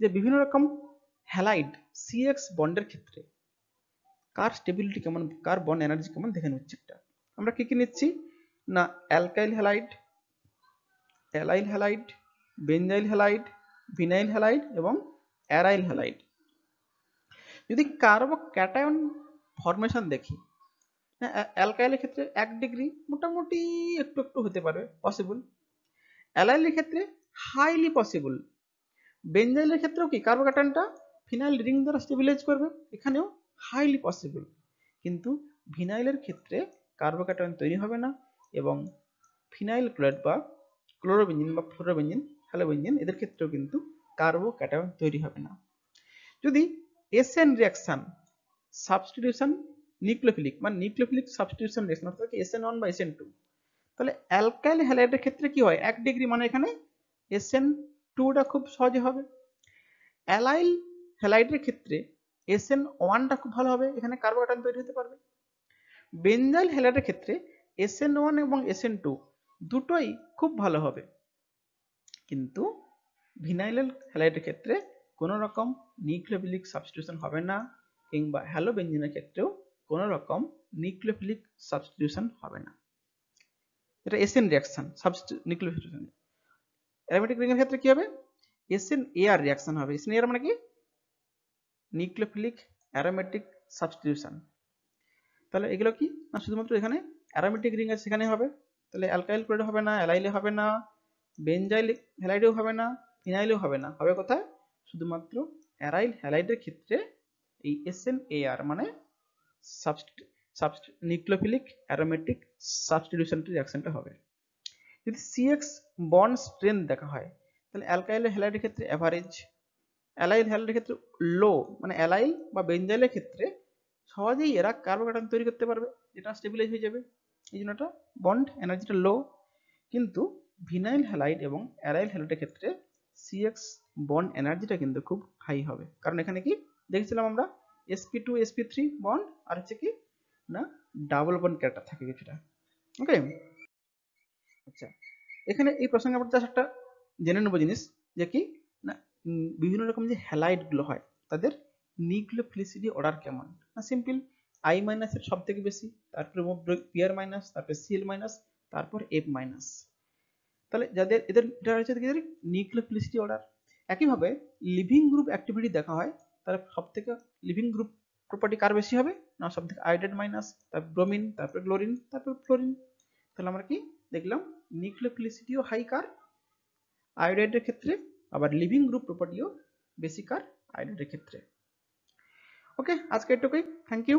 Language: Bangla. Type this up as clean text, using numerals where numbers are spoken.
যে বিভিন্ন রকম হ্যালাইড CX বন্ডের ক্ষেত্রে কার স্টেবিলিটি কেমন, কার বন্ড এনার্জি কেমন দেখে নিচ্ছি। এটা আমরা কি কি নিচ্ছি না alkyl halide, allyl halide, benzyl halide, vinyl halide এবং অ্যারাইল হ্যালাইড। যদি কার্বো ক্যাটায়ন ফর্মেশন দেখি না অ্যালকাইলের ক্ষেত্রে 1 ডিগ্রি মোটামুটি একটু একটু হতে পারে পসিবল, অ্যালাইলের ক্ষেত্রে হাইলি পসিবল, বেনজাইলের ক্ষেত্রেও কি কার্বো ক্যাটায়নটা ফিনাইল রিং দ্বারা স্টেবিলাইজ করবে, এখানেও হাইলি পসিবল। কিন্তু ভিনাইলের ক্ষেত্রে কার্বো ক্যাটায়ন তৈরি হবে না এবং ফিনাইল ক্লোরাইড বা ক্লোরোবেনজিন বা ফ্লোরোবেনজিন, হ্যালোবেনজিন এদের ক্ষেত্রেও কিন্তু কার্বো ক্যাটায়ন তৈরি হবে না। যদি এসএন রিঅ্যাকশন সাবস্টিটিউশন নিউক্লিওফিলিক মানে নিউক্লিওফিলিক সাবস্টিটিউশন রিঅ্যাকশন অর্থাৎ SN1 বা SN2, তাহলে অ্যালকাইল হ্যালাইডের ক্ষেত্রে কি হয় 1 ডিগ্রি মানে এখানে SN2 টা খুব সহজে হবে, অ্যালাইল হ্যালাইডের ক্ষেত্রে SN1 টা খুব ভালো হবে, এখানে কার্বো ক্যাটায়ন তৈরি হতে পারবে। বেনজাইল হ্যালাইডের ক্ষেত্রে SN1 এবং SN2 দুটোই খুব ভালো হবে, কিন্তু ভিনাইল হ্যালাইডের ক্ষেত্রে কোনো রকম নিউক্লিওফিলিক সাবস্টিটিউশন হবে না কিংবা হ্যালোবেনজিনের ক্ষেত্রেও কোনো রকম নিউক্লিওফিলিক সাবস্টিটিউশন হবে না। এটা SN reaction nucleophilic. Aromatic ring এর ক্ষেত্রে কি হবে SNAR রিঅ্যাকশন হবে। SNAR মানে কি নিউক্লিওফিলিক অ্যারোমেটিক সাবস্টিটিউশন। তাহলে এগুলো কি না শুধুমাত্র এখানে অ্যারোমেটিক রিং আছে সেখানে হবে, তাহলে অ্যালকাইল ক্লোরাইড হবে না, অ্যালাইলে হবে না, বেনজাইল হ্যালাইডেও হবে না, ফিনাইলেও হবে না, হবে কোথায় শুধুমাত্র অ্যারাইল হ্যালাইডের ক্ষেত্রে এই SNAR মানে নিউক্লিওফিলিক অ্যারোমেটিক সাবস্টিটিউশনটি রিঅ্যাকশনটা হবে। যদি CX বন্ড স্ট্রেন্থ দেখা হয় তাহলে অ্যালকাইল হ্যালাইডের ক্ষেত্রে এভারেজ, অ্যালাইল হ্যালাইডের ক্ষেত্রে লো মানে অ্যালাইল বা বেনজাইলের ক্ষেত্রে সহজেই এরা কার্বো ক্যাটায়ন তৈরি করতে পারবে, এটা স্টেবিলাইজ হয়ে যাবে, এই জন্য এটা বন্ড এনার্জিটা লো। কিন্তু ভিনাইল হ্যালাইড এবং অ্যারাইল হ্যালাইডের ক্ষেত্রে CX বন্ড এনার্জিটা কিন্তু খুব হাই হবে, কারণ এখানে কি দেখেছিলাম আমরা sp2 sp3 বন্ড আর হচ্ছে কি না ডাবল বন্ড ক্যারেক্টার থাকে কিছুটা। ওকে আচ্ছা, এখানে এই প্রসঙ্গে আমরা একটা জেনে নেব জিনিস যে কি না বিভিন্ন রকম যে হ্যালাইড গুলো হয় তাদের নিউক্লিওফিলিসিটি অর্ডার কেমন না সিম্পল I- এর সবথেকে বেশি, তারপরে PR-, তারপরে Cl-, তারপর F-। তাহলে যাদের এদের এটা হচ্ছে এদের নিউক্লিওফিলিসিটি অর্ডার। একইভাবে লিভিং গ্রুপ অ্যাক্টিভিটি দেখা হয় তাহলে সবথেকে লিভিং গ্রুপ প্রপার্টি কার বেশি হবে না সবথেকে আয়োডাইড মাইনাস, তারপর ব্রোমিন, তারপর ক্লোরিন, তারপর ফ্লোরিন। তাহলে আমরা কি দেখলাম নিউক্লিওফিলিসিটিও হাই কার আয়োডাইডের ক্ষেত্রে, আবার লিভিং গ্রুপ প্রপার্টিও বেশি কার আয়োডাইডের ক্ষেত্রে। ওকে আজকে এটুকুই, থ্যাংক ইউ।